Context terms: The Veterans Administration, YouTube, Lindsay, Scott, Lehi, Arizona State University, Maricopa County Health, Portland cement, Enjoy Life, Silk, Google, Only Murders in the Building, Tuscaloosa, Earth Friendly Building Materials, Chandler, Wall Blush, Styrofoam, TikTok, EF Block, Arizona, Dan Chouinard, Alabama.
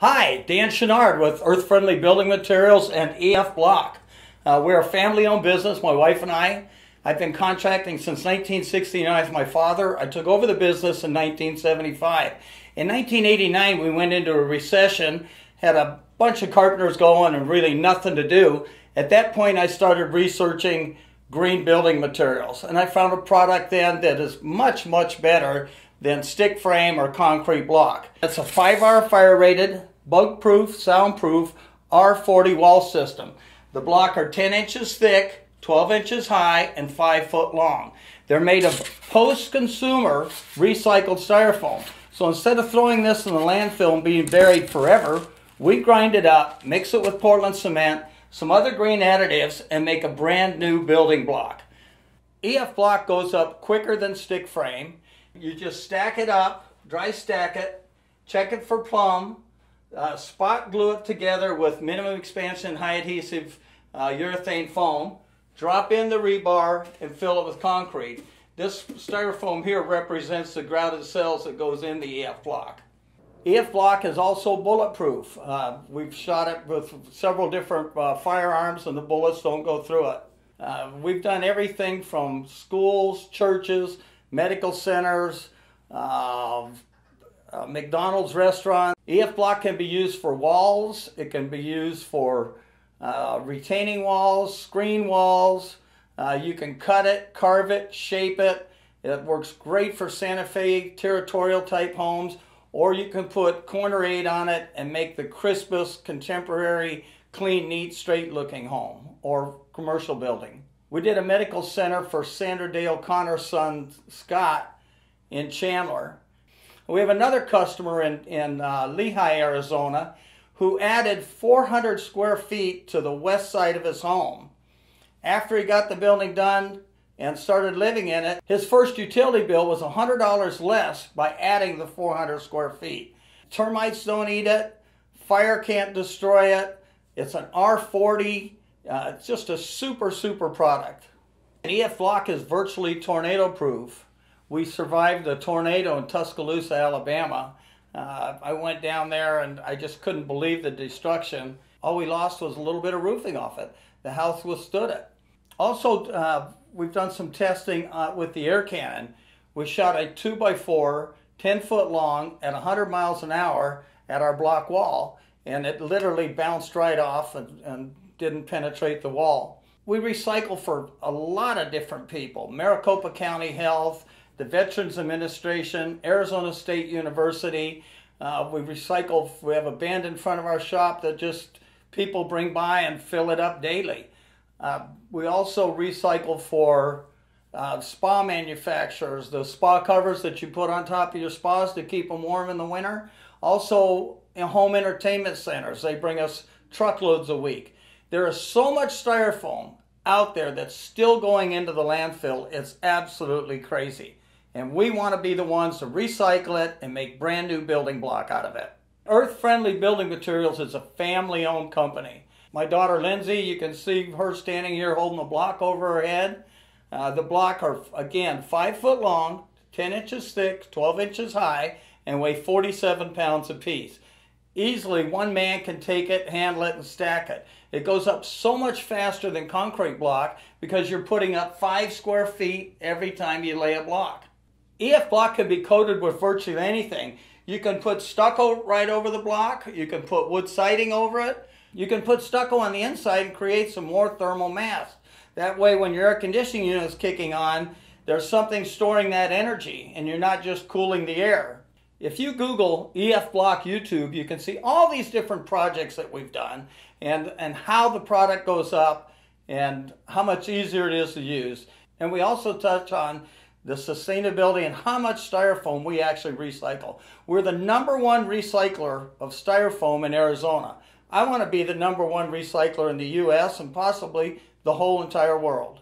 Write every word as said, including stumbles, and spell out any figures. Hi, Dan Chouinard with Earth Friendly Building Materials and E F Block. Uh, we're a family-owned business, my wife and I. I've been contracting since nineteen sixty-nine with my father. I took over the business in nineteen seventy-five. In nineteen eighty-nine, we went into a recession, had a bunch of carpenters going and really nothing to do. At that point, I started researching green building materials, and I found a product then that is much, much better than stick frame or concrete block. It's a five R fire rated, bug proof, soundproof R forty wall system. The block are ten inches thick, twelve inches high, and five foot long. They're made of post-consumer recycled styrofoam. So instead of throwing this in the landfill and being buried forever, we grind it up, mix it with Portland cement, some other green additives, and make a brand new building block. E F block goes up quicker than stick frame. You just stack it up, dry stack it, check it for plumb, uh, spot glue it together with minimum expansion, high adhesive uh, urethane foam, drop in the rebar, and fill it with concrete. This styrofoam here represents the grouted cells that goes in the E F block. E F block is also bulletproof. Uh, we've shot it with several different uh, firearms and the bullets don't go through it. Uh, we've done everything from schools, churches, medical centers, uh, uh, McDonald's restaurant. E F block can be used for walls, it can be used for uh, retaining walls, screen walls. Uh, you can cut it, carve it, shape it. It works great for Santa Fe territorial type homes, or you can put corner aid on it and make the crispest, contemporary, clean, neat, straight looking home or commercial building. We did a medical center for Sandra Day O'Connor's son, Scott, in Chandler. We have another customer in, in uh, Lehi, Arizona, who added four hundred square feet to the west side of his home. After he got the building done and started living in it, his first utility bill was one hundred dollars less by adding the four hundred square feet. Termites don't eat it. Fire can't destroy it. It's an R forty. Uh, it's just a super, super product. And E F block is virtually tornado proof. We survived a tornado in Tuscaloosa, Alabama. Uh, I went down there and I just couldn't believe the destruction. All we lost was a little bit of roofing off it. The house withstood it. Also, uh, we've done some testing uh, with the air cannon. We shot a two by four, ten foot long at one hundred miles an hour at our block wall, and it literally bounced right off and, and didn't penetrate the wall. We recycle for a lot of different people. Maricopa County Health, the Veterans Administration, Arizona State University. Uh, we recycle, we have a bin in front of our shop that just people bring by and fill it up daily. Uh, we also recycle for uh, spa manufacturers, the spa covers that you put on top of your spas to keep them warm in the winter. Also in home entertainment centers, they bring us truckloads a week. There is so much styrofoam out there that's still going into the landfill, it's absolutely crazy. And we want to be the ones to recycle it and make brand new building block out of it. Earth Friendly Building Materials is a family-owned company. My daughter Lindsay, you can see her standing here holding the block over her head. Uh, the block are, again, five foot long, ten inches thick, twelve inches high, and weigh forty-seven pounds apiece. Easily, one man can take it, handle it, and stack it. It goes up so much faster than concrete block because you're putting up five square feet every time you lay a block. E F block can be coated with virtually anything. You can put stucco right over the block. You can put wood siding over it. You can put stucco on the inside and create some more thermal mass. That way, when your air conditioning unit is kicking on, there's something storing that energy, and you're not just cooling the air. If you Google E F block YouTube, you can see all these different projects that we've done and, and how the product goes up and how much easier it is to use. And we also touch on the sustainability and how much styrofoam we actually recycle. We're the number one recycler of styrofoam in Arizona. I want to be the number one recycler in the U S and possibly the whole entire world.